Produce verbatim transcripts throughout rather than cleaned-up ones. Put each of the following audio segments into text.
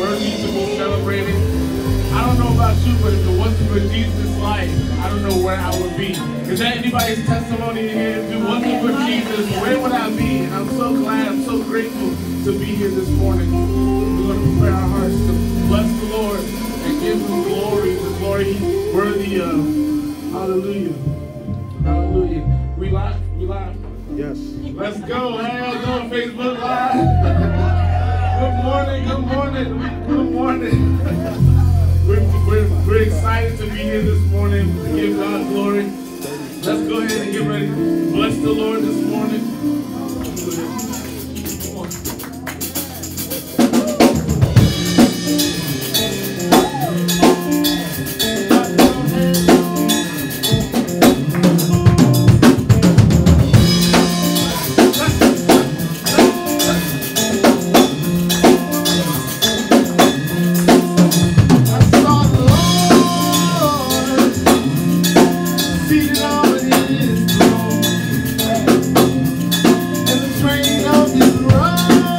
birthdays are both celebrated. I don't know about you, but if it wasn't for Jesus' life, I don't know where I would be. Is that anybody's testimony here? If it wasn't for Jesus, where would I be? And I'm so glad, I'm so grateful to be here this morning. We're going to prepare our hearts to bless the Lord and give Him glory, the glory He's worthy of. Hallelujah. Hallelujah. We live? We live? Yes. Let's go. How y'all doing, Facebook Live? Good morning, good morning, good morning. We're, we're, we're excited to be here this morning to give God glory. Let's go ahead and get ready. Bless the Lord this morning. Come on. Rain on this road.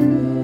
you.